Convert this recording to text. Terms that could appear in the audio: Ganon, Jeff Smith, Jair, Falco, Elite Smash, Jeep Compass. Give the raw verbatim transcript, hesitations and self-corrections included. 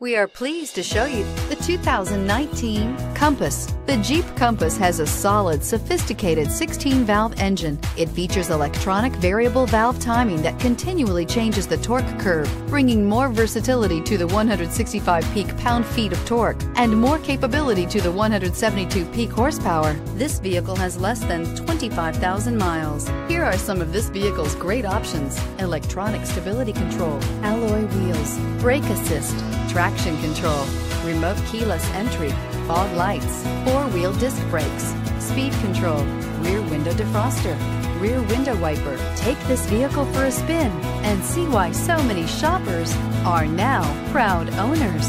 We are pleased to show you the two thousand nineteen Compass. The Jeep Compass has a solid, sophisticated sixteen valve engine. It features electronic variable valve timing that continually changes the torque curve, bringing more versatility to the one hundred sixty-five peak pound-feet of torque and more capability to the one hundred seventy-two peak horsepower. This vehicle has less than twenty-five thousand miles. Here are some of this vehicle's great options: electronic stability control, alloy wheels, brake assist, traction control, remote keyless entry, fog lights, four-wheel disc brakes, speed control, rear window defroster, rear window wiper. Take this vehicle for a spin and see why so many shoppers are now proud owners.